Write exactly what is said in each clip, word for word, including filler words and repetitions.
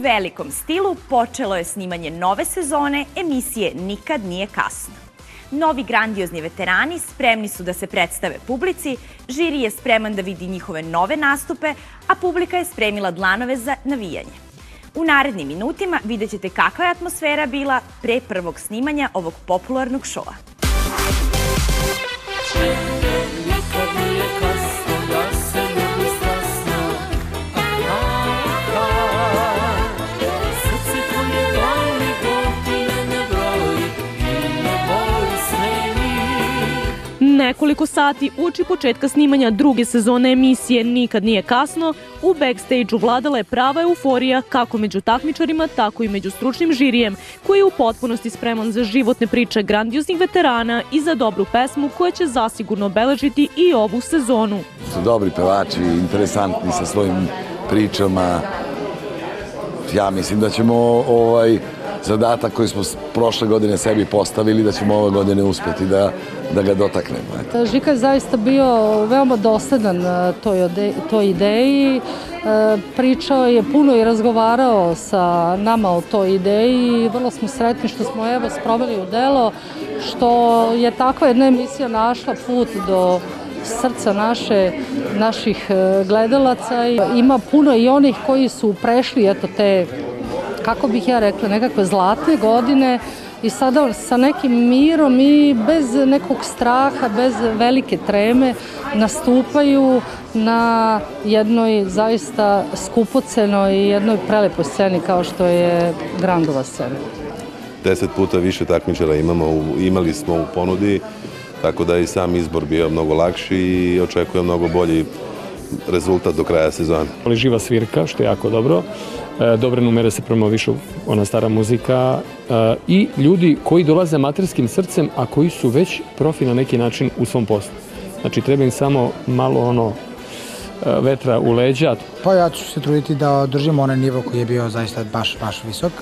velikom stilu počelo je snimanje nove sezone emisije Nikad nije kasno. Novi grandiozni veterani spremni su da se predstave publici, žiri je spreman da vidi njihove nove nastupe, a publika je spremila dlanove za navijanje. U narednim minutima vidjet ćete kakva je atmosfera bila pre prvog snimanja ovog popularnog šova. Nekoliko sati uoči početka snimanja druge sezone emisije Nikad nije kasno, u backstage-u vladala je prava euforija kako među takmičarima, tako i među stručnim žirijem, koji je u potpunosti spreman za životne priče grandioznih veterana i za dobru pesmu koja će zasigurno obeležiti i ovu sezonu. Su dobri pevači, interesantni sa svojim pričama. Ja mislim da ćemo ovaj zadatak koji smo prošle godine sebi postavili, da ćemo ove godine uspjeti da da ga dotaknemo. Žika je zaista bio veoma dosledan toj ideji. Pričao je puno i razgovarao sa nama o toj ideji. Vrlo smo sretni što smo evo sproveli u delo, što je takva jedna emisija našla put do srca naših gledalaca. Ima puno i onih koji su prešli, eto te, kako bih ja rekla, nekakve zlatne godine i sada sa nekim mirom i bez nekog straha, bez velike treme nastupaju na jednoj zaista skupocenoj i jednoj prelepoj sceni kao što je Grandova scena. Deset puta više takmičara imali smo u ponudi, tako da je i sam izbor bio mnogo lakši i očekuje mnogo bolji rezultat do kraja sezona. Živa svirka, što je jako dobro. Dobre numere se promovišu, ona stara muzika i ljudi koji dolaze amaterskim srcem, a koji su već profi na neki način u svom poslu. Znači, treba im samo malo ono vetra u leđa. Pa ja ću se truditi da održimo onaj nivo koji je bio zaista baš, baš visok.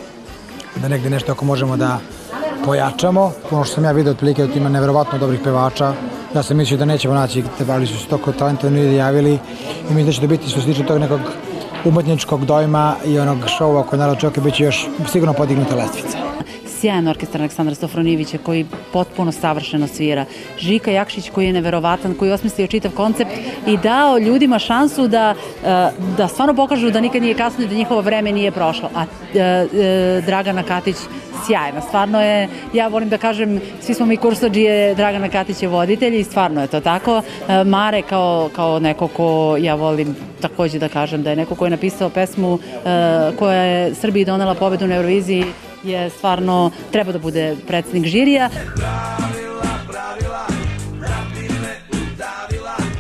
Da negde nešto ako možemo da pojačamo. Ono što sam ja vidio otprilike da ima nevjerovatno dobrih pevača. Ja sam mislio da nećemo naći, ali su se toliko talentovni ljudi javili i mislim da će to biti što se tiče tog nekog umetničkog dojma i onog šova koji naravno čovjek biće još sigurno podignuta lestvica. Sjajan orkestar Aleksandra Stefanovića koji potpuno savršeno svira. Žika Jakšić koji je neverovatan, koji je osmislio čitav koncept i dao ljudima šansu da, da stvarno pokažu da nikad nije kasno i da njihovo vreme nije prošlo. A Dragana Katić sjajna. Stvarno je, ja volim da kažem, svi smo mi kursadžije, Dragana Katić je voditelj i stvarno je to tako. Mare kao, kao neko ko ja volim također da kažem da je neko ko je napisao pesmu koja je Srbiji donela pobedu na Evroviziji je stvarno treba da bude predsjednik žirija.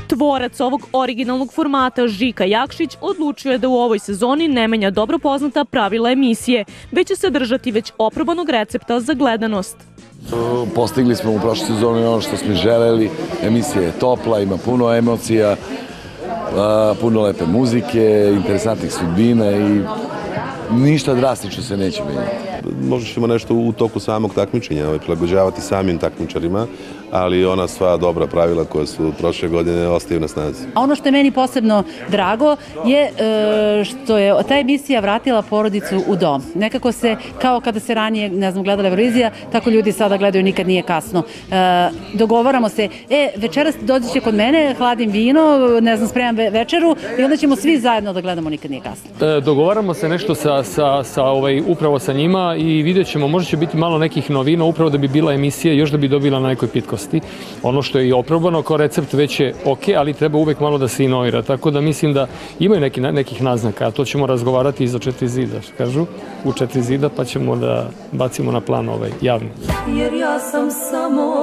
Tvorac ovog originalnog formata Žika Jakšić odlučio je da u ovoj sezoni ne menja dobro poznata pravila emisije, već će se držati već oprobanog recepta za gledanost. Postigli smo u prošloj sezoni ono što smo želeli. Emisija je topla, ima puno emocija, puno lepe muzike, interesantnih sudbina i ništa drastično se neće menjati. Možda ćemo nešto u toku samog takmičenja prilagođavati samim takmičarima, ali ona sva dobra pravila koja su prošle godine ostaju na snazi. A ono što je meni posebno drago je što je ta emisija vratila porodicu u dom. Nekako se, kao kada se ranije, ne znam, gledala Evrovizija, tako ljudi sada gledaju Nikad nije kasno. Dogovaramo se, e, večeras dođi će kod mene, hladim vino, ne znam, spremam večeru i onda ćemo svi zajedno da gledamo Nikad nije kasno. Dogovaramo se nešto upravo sa njima i vidjet ćemo, možda će biti malo nekih novina, upravo da bi bila emisija, još da bi dobila na nekoj pitkosti. Ono što je i oprobano kao recept već je ok, ali treba uvek malo da se inovira. Tako da mislim da imaju nekih naznaka, a to ćemo razgovarati iza četiri zida, što kažu, u četiri zida, pa ćemo da bacimo na plan ovaj javni. Jer ja sam samo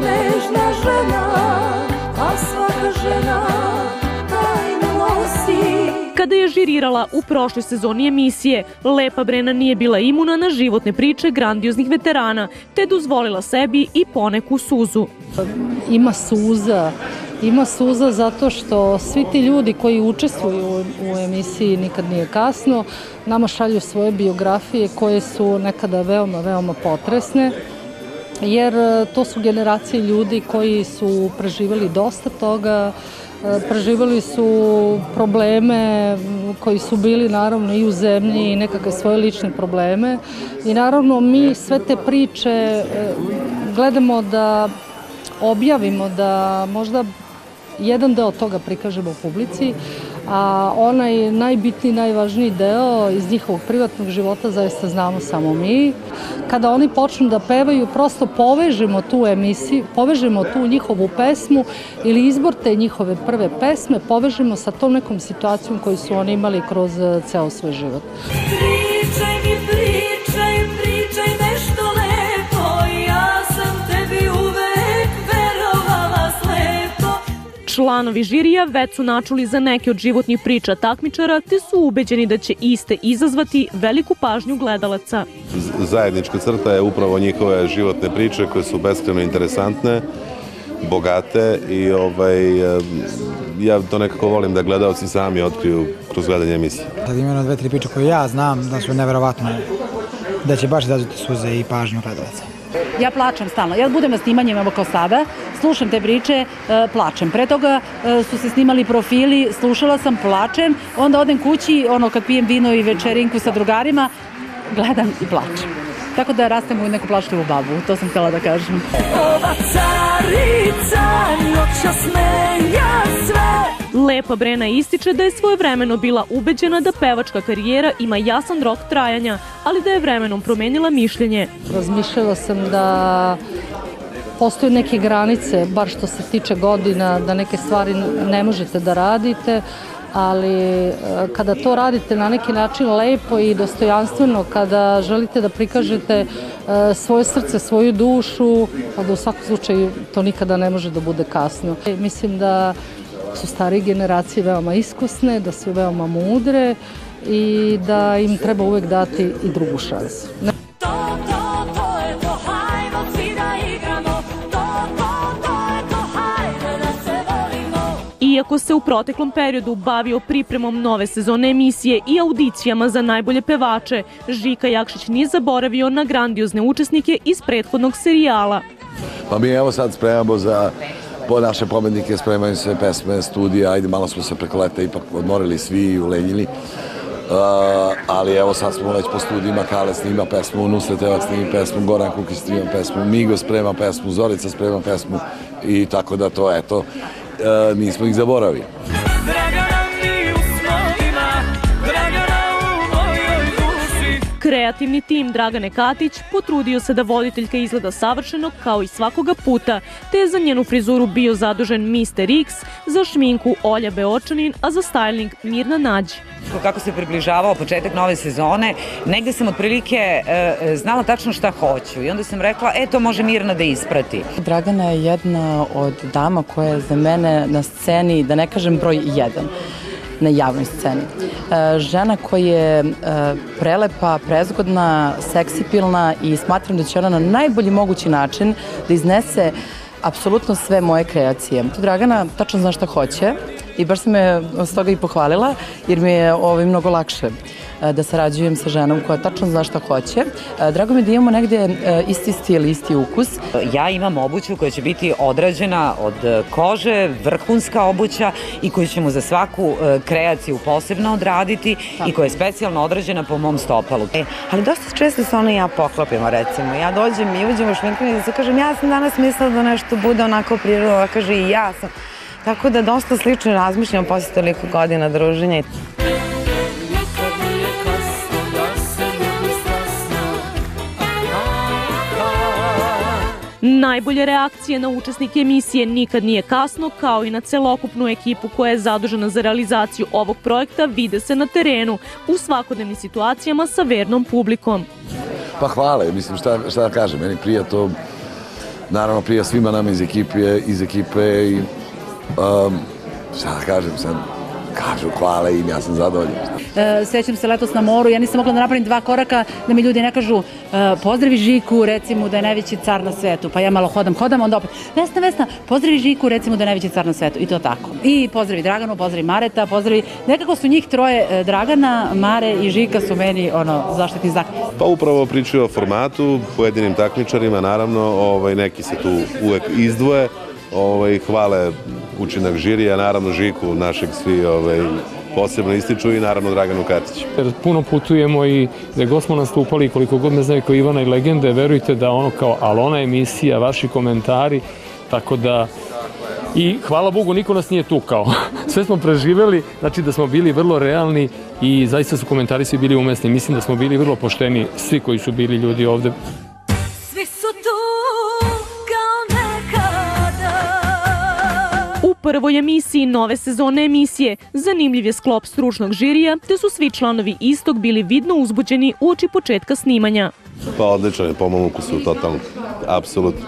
nežna žena, a svaka žena tajnu nosi. Kada je žirirala u prošloj sezoni emisije, Lepa Brena nije bila imuna na životne priče grandioznih veterana, te dozvolila sebi i poneku suzu. Ima suza, ima suza zato što svi ti ljudi koji učestvuju u emisiji Nikad nije kasno, nama šalju svoje biografije koje su nekada veoma, veoma potresne, jer to su generacije ljudi koji su preživjeli dosta toga, preživjeli su probleme koji su bili naravno i u zemlji i nekakve svoje lične probleme. I naravno mi sve te priče gledamo da objavimo, da možda jedan deo toga prikažemo u publici, a onaj najbitniji, najvažniji deo iz njihovog privatnog života zaista znamo samo mi. Kada oni počnu da pevaju, prosto povežemo tu emisiju, povežemo tu njihovu pesmu ili izbor te njihove prve pesme, povežemo sa tom nekom situacijom koju su oni imali kroz ceo svoj život. Pričaj mi, pričaj, pričaj nešto lepo, ja sam tebi uvek verovala slepo. Članovi žirija već su načuli za neke od životnih priča takmičara, te su ubeđeni da će iste izazvati veliku pažnju gledalaca. Zajednička crta je upravo njihove životne priče koje su beskrajno interesantne, bogate i ovaj, ja to nekako volim da gledalci sami otkriju kroz gledanje emisije. Sad imam dve, tri priče koje ja znam da su neverovatne, da će baš izazvati suze i pažnju gledalaca. Ja plačem stalno. Ja budem na snimanjima kao sada, slušam te priče, plačem. Pre toga su se snimali profili, slušala sam, plačem, onda odem kući, ono kad pijem vino i večerinku sa drugarima, gledam i plačem. Tako da rastem u neku plašljivu babu, to sam htjela da kažem. Ova carica noća smenja sve. Lepa Brena ističe da je svojevremeno bila ubeđena da pevačka karijera ima jasan rok trajanja, ali da je vremenom promenila mišljenje. Razmišljala sam da postoje neke granice, bar što se tiče godina, da neke stvari ne možete da radite, ali kada to radite na neki način lepo i dostojanstveno, kada želite da prikažete svoje srce, svoju dušu, onda u svakom slučaju to nikada ne može da bude kasno. Mislim da su starije generacije veoma iskusne, da su veoma mudre i da im treba uvek dati i drugu šansu. Iako se u proteklom periodu bavio pripremom nove sezone emisije i audicijama za najbolje pevače, Žika Jakšić nije zaboravio na grandiozne učesnike iz prethodnog serijala. Pa mi evo sad spremamo za po naše pobednike, spremaju se pesme, studije, ajde malo smo se preko leta ipak odmorili svi i ulenjili. Ali evo sad smo već po studijima, Kale snima pesmu, Nuspetevac snima pesmu, Goran Kukis snima pesmu, Migo sprema pesmu, Zorica sprema pesmu i tako da to eto. Nismo ih zaboravili. Kreativni tim Dragane Katić potrudio se da voditeljka izgleda savršeno kao i svakoga puta, te je za njenu frizuru bio zadužen mister X, za šminku Olja Beočanin, a za styling Mirna Nađi. Kako se približavao početak nove sezone, negde sam otprilike e, znala tačno šta hoću i onda sam rekla, e to može Mirna da isprati. Dragana je jedna od dama koja je za mene na sceni, da ne kažem broj jedan, na javnoj sceni. E, žena koja je e, prelepa, prezgodna, seksipilna i smatram da će ona na najbolji mogući način da iznese apsolutno sve moje kreacije. Dragana tačno zna šta hoće i baš sam me s toga i pohvalila jer mi je ovo mnogo lakše da sarađujem sa ženom koja tačno zna šta hoće. Drago mi je da imamo negdje isti stil, isti ukus. Ja imam obuću koja će biti odrađena od kože, vrhunska obuća i koju ćemo za svaku kreaciju posebno odraditi i koja je specijalno odrađena po mom stopalu. E, ali dosta često se ono i ja poklopimo, recimo. Ja dođem i uđem u šminkanje i kažem ja sam danas mislila da nešto bude onako prirodno, a kaže i ja sam. Tako da dosta slično razmišljam poslije toliko godina druženja. Najbolje reakcije na učesnike emisije Nikad nije kasno, kao i na celokupnu ekipu koja je zadužena za realizaciju ovog projekta, vide se na terenu, u svakodnevnim situacijama sa vernom publikom. Pa hvala, mislim šta da kažem, meni prija to, naravno prija svima nama iz ekipe, iz ekipe i šta da kažem sad. Kažu hvala im, ja sam zadovoljan. Sjećam se letos na moru, ja nisam mogla da napravim dva koraka da mi ljudi ne kažu pozdravi Žiku, recimo da je najveći car na svetu. Pa ja malo hodam, hodam, onda opet Vesna, Vesna, pozdravi Žiku, recimo da je najveći car na svetu. I to tako. I pozdravi Draganu, pozdravi Mareta, pozdravi... Nekako su njih troje, Dragana, Mare i Žika su meni zaštitni znak. Pa upravo pričaju o formatu, pojedinim takmičarima, naravno, neki se tu uvek izdvoje. hvale učinak žirija, naravno Žiku našeg svi posebno ističu i naravno Draganu Katić. Puno putujemo i gdje god smo nastupali, koliko god me znaju kao Ivana i Legende, verujte da ono kao Alona emisija, vaši komentari, tako da... I hvala Bogu, niko nas nije tukao. Sve smo preživjeli, znači da smo bili vrlo realni i zaista su komentari svi bili umesni. Mislim da smo bili vrlo pošteni, svi koji su bili ljudi ovdje. U prvoj emisiji nove sezone emisije zanimljiv je sklop stručnog žirija, te su svi članovi istog bili vidno uzbuđeni uoči početka snimanja. Pa odličan je, po mom ukusu, totalno, apsolutno.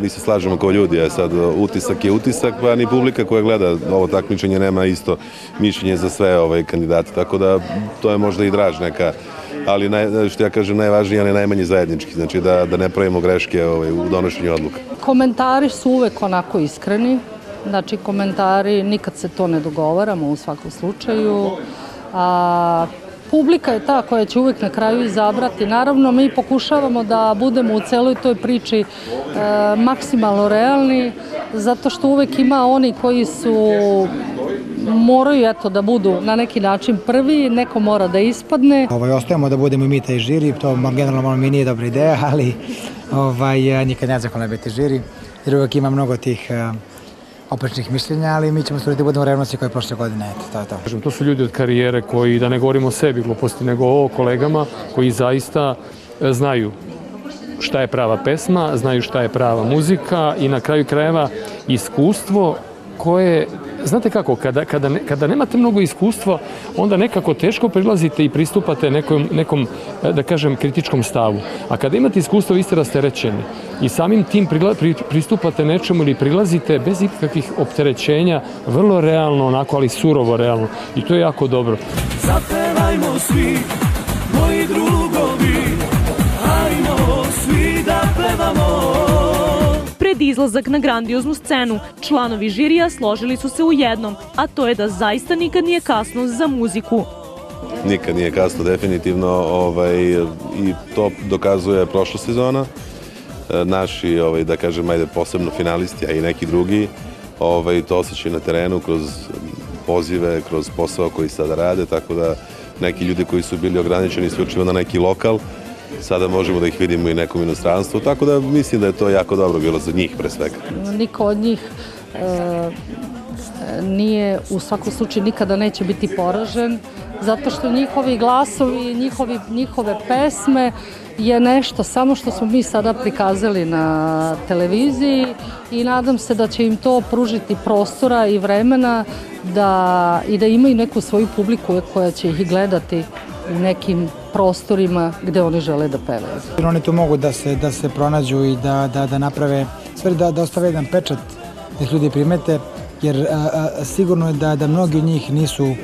Mi se slažemo kao ljudi, a sad utisak je utisak, pa ni publika koja gleda ovo takmičenje nema isto mišljenje za sve ove kandidate, tako da to je možda i draž neka, ali što ja kažem najvažnije, ali najmanje zajednički, znači da ne pravimo greške u donošenju odluka. Komentari su uvek onako iskreni, znači komentari, nikad se to ne dogovaramo u svakom slučaju, a... Publika je ta koja će uvijek na kraju izabrati. Naravno, mi pokušavamo da budemo u celoj toj priči e, maksimalno realni, zato što uvijek ima oni koji su, moraju eto, da budu na neki način prvi, neko mora da ispadne. Ovaj, ostajemo da budemo i mi taj žiri, to generalno mi nije dobra ideja, ali ovaj, nikad ne zahvalno biti žiri, jer uvijek ima mnogo tih... E, oprečnih mišljenja, ali mi ćemo stvoriti da budemo revnosti koje je prošle godine, to je to. To su ljudi od karijere koji, da ne govorimo o sebi gluposti, nego o kolegama koji zaista znaju šta je prava pesma, znaju šta je prava muzika i na kraju krajeva iskustvo koje, znate kako, kada, kada, kada nemate mnogo iskustva, onda nekako teško prilazite i pristupate nekom, nekom, da kažem, kritičkom stavu. A kada imate iskustvo, vi ste rasterećeni i samim tim prila, pri, pristupate nečemu ili prilazite bez ikakvih opterećenja, vrlo realno, onako, ali surovo realno. I to je jako dobro. Zapevajmo svi, moji drugovi, ajmo svi da pevamo. Pred izlazak na grandioznu scenu, članovi žirija složili su se u jednom, a to je da zaista nikad nije kasno za muziku. Nikad nije kasno, definitivno, ovaj, i to dokazuje prošla sezona. Naši, ovaj, da kažem, ajde, posebno finalisti, a i neki drugi, ovaj, to osjećaju na terenu kroz pozive, kroz posao koji sada rade, tako da neki ljudi koji su bili ograničeni isključivo na neki lokal, sada možemo da ih vidimo i nekom inostranstvu, tako da mislim da je to jako dobro bilo za njih pre svega. Niko od njih e, nije u svakom slučaju nikada neće biti poražen, zato što njihovi glasovi, njihovi, njihove pesme je nešto samo što smo mi sada prikazali na televiziji i nadam se da će im to pružiti prostora i vremena da, i da imaju neku svoju publiku koja će ih gledati u nekim prostorima gde oni žele da pevaju. Oni tu mogu da se, da se pronađu i da, da, da naprave, sve da, da ostave jedan pečat da ih ljudi primete, jer a, a, sigurno je da, da mnogi od njih nisu,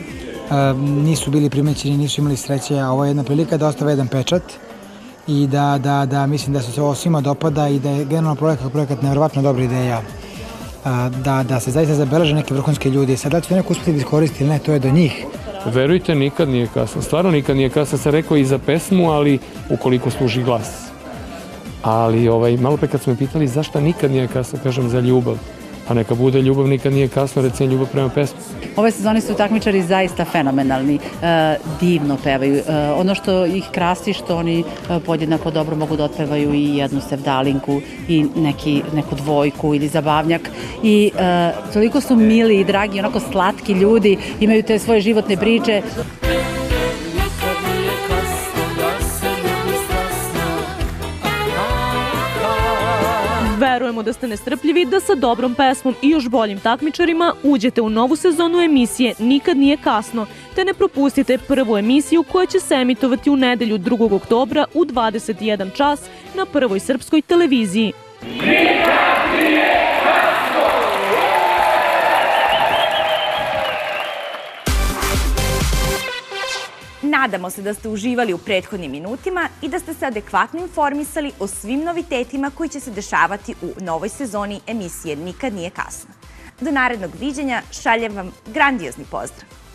a, nisu bili primećeni, nisu imali sreće, a ovo je jedna prilika da ostave jedan pečat i da, da, da mislim da se ovo svima dopada i da je generalno projekat, projekat nevjerovatno dobra ideja. A, da, da se zaista zabeleže neke vrhunske ljudi. Sad da će to neko uspjeti iskoristiti ili ne, to je do njih. Verujte, nikad nije kasno. Stvarno nikad nije kasno, sam rekao i za pesmu, ali ukoliko služi glas. Ali ovaj, malo pre kad smo me pitali zašto nikad nije kasno, kažem za ljubav. Pa neka bude ljubav, nikad nije kasno, recimo ljubav prema pesmu. Ove sezone su takmičari zaista fenomenalni, divno pevaju. Ono što ih krasi, što oni podjednako dobro mogu da otpevaju i jednu sevdalinku i neki, neku dvojku ili zabavnjak. I toliko su mili i dragi, onako slatki ljudi, imaju te svoje životne priče. Verujemo da ste nestrpljivi, da sa dobrom pesmom i još boljim takmičarima uđete u novu sezonu emisije Nikad nije kasno, te ne propustite prvu emisiju koja će se emitovati u nedelju drugog oktobra u dvadeset jedan čas na Prvoj srpskoj televiziji. Nadamo se da ste uživali u prethodnim minutima i da ste se adekvatno informisali o svim novitetima koji će se dešavati u novoj sezoni emisije Nikad nije kasno. Do narednog viđenja šaljem vam grandiozni pozdrav!